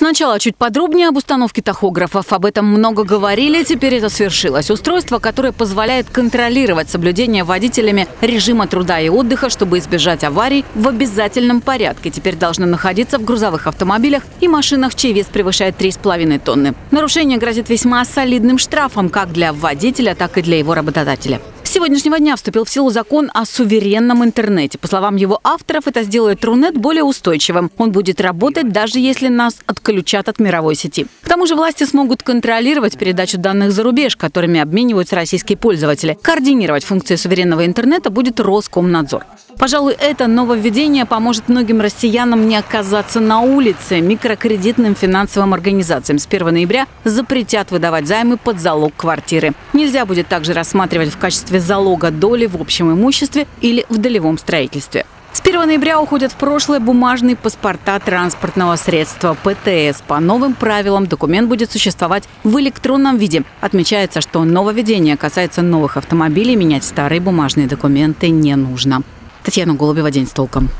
Сначала чуть подробнее об установке тахографов. Об этом много говорили, теперь это свершилось. Устройство, которое позволяет контролировать соблюдение водителями режима труда и отдыха, чтобы избежать аварий в обязательном порядке. Теперь должно находиться в грузовых автомобилях и машинах, чей вес превышает 3,5 тонны. Нарушение грозит весьма солидным штрафом как для водителя, так и для его работодателя. С сегодняшнего дня вступил в силу закон о суверенном интернете. По словам его авторов, это сделает Рунет более устойчивым. Он будет работать, даже если нас отключат от мировой сети. К тому же власти смогут контролировать передачу данных за рубеж, которыми обмениваются российские пользователи. Координировать функции суверенного интернета будет Роскомнадзор. Пожалуй, это нововведение поможет многим россиянам не оказаться на улице. Микрокредитным финансовым организациям с 1 ноября запретят выдавать займы под залог квартиры. Нельзя будет также рассматривать в качестве залога доли в общем имуществе или в долевом строительстве. С 1 ноября уходят в прошлое бумажные паспорта транспортного средства ПТС. По новым правилам документ будет существовать в электронном виде. Отмечается, что нововведение касается новых автомобилей, менять старые бумажные документы не нужно. Татьяна Голубева, «День с толком».